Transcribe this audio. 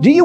Do you